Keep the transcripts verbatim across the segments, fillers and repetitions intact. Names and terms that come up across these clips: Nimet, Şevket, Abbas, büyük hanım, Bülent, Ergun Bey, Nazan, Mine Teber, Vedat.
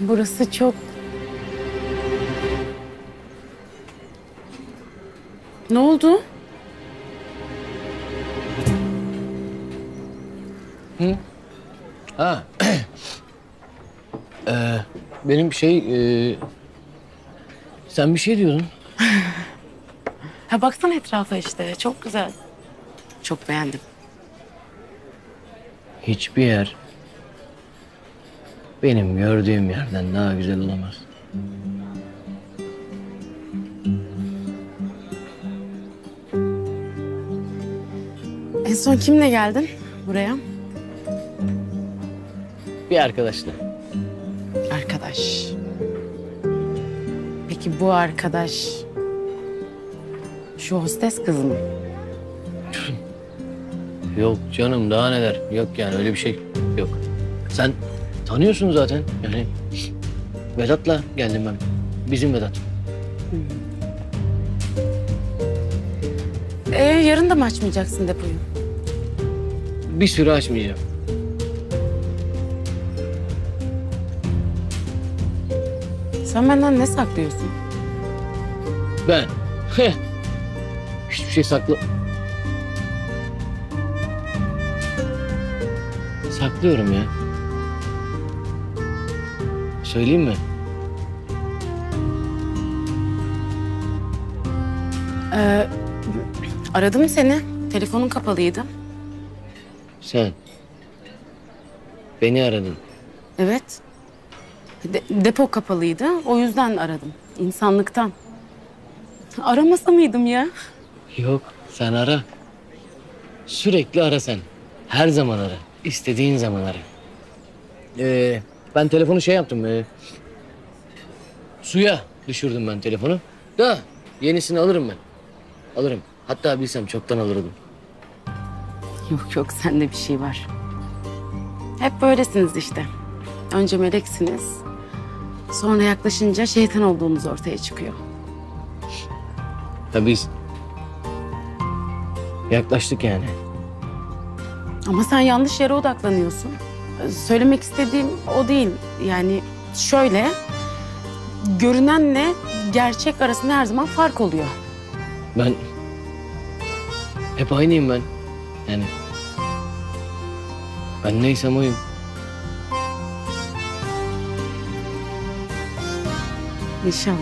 Burası çok... Ne oldu? Hı? Ha. ee, benim şey... E... Sen bir şey diyordun. Ha, baksana etrafa işte. Çok güzel. Çok beğendim. Hiçbir yer benim gördüğüm yerden daha güzel olamaz. En son kimle geldin buraya? Bir arkadaşla. Arkadaş. Peki bu arkadaş şu hostes kız mı? Yok canım, daha neler. Yok yani, öyle bir şey yok. Sen tanıyorsun zaten. Yani Vedat'la geldim ben. Bizim Vedat. Ee, yarın da mı açmayacaksın depoyu? Bir süre açmayacağım. Sen benden ne saklıyorsun? Ben? Hiçbir şey sakla... Saklıyorum ya. Söyleyeyim mi? Ee, aradım seni. Telefonun kapalıydı. Sen? Beni aradın. Evet. De depo kapalıydı. O yüzden aradım. İnsanlıktan. Aramasa mıydım ya? Yok. Sen ara. Sürekli ara sen. Her zaman ara. İstediğin zaman ara. Ee, ben telefonu şey yaptım. E, suya düşürdüm ben telefonu. Da yenisini alırım ben. Alırım. Hatta bilsem çoktan alırdım. Yok yok, sende bir şey var. Hep böylesiniz işte. Önce meleksiniz. Sonra yaklaşınca şeytan olduğunuz ortaya çıkıyor. Tabii biz yaklaştık yani. Ama sen yanlış yere odaklanıyorsun. Söylemek istediğim o değil. Yani şöyle, görünenle gerçek arasında her zaman fark oluyor. Ben hep aynıyım ben. Yani ben neysem oyum. İnşallah.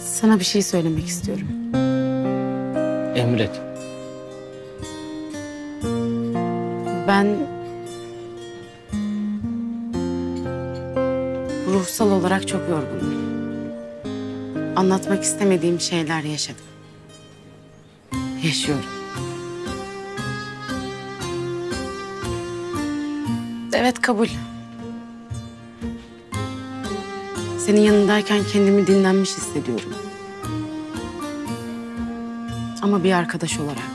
Sana bir şey söylemek istiyorum. Emret. Ben... ruhsal olarak çok yorgunum. Anlatmak istemediğim şeyler yaşadım. Yaşıyorum. Evet, kabul. Senin yanındayken kendimi dinlenmiş hissediyorum. Ama bir arkadaş olarak.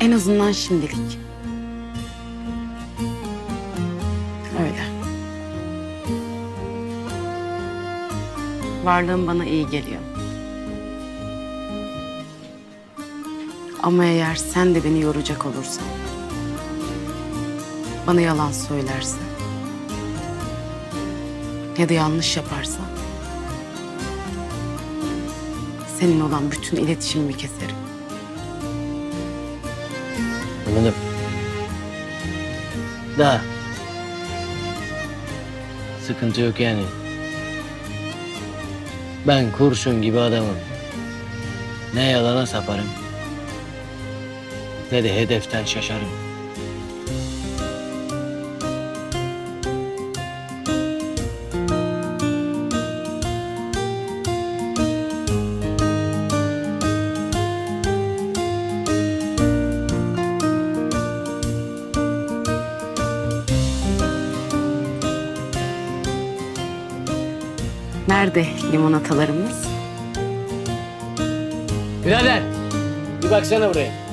En azından şimdilik. Öyle. Varlığın bana iyi geliyor. Ama eğer sen de beni yoracak olursan, bana yalan söylersen ya da yanlış yaparsan, senin olan bütün iletişimimi keserim. Anladım. Da. Sıkıntı yok yani. Ben kurşun gibi adamım. Ne yalana saparım, ne de hedeften şaşarım. Nerede limonatalarımız? Birader, bir baksana buraya.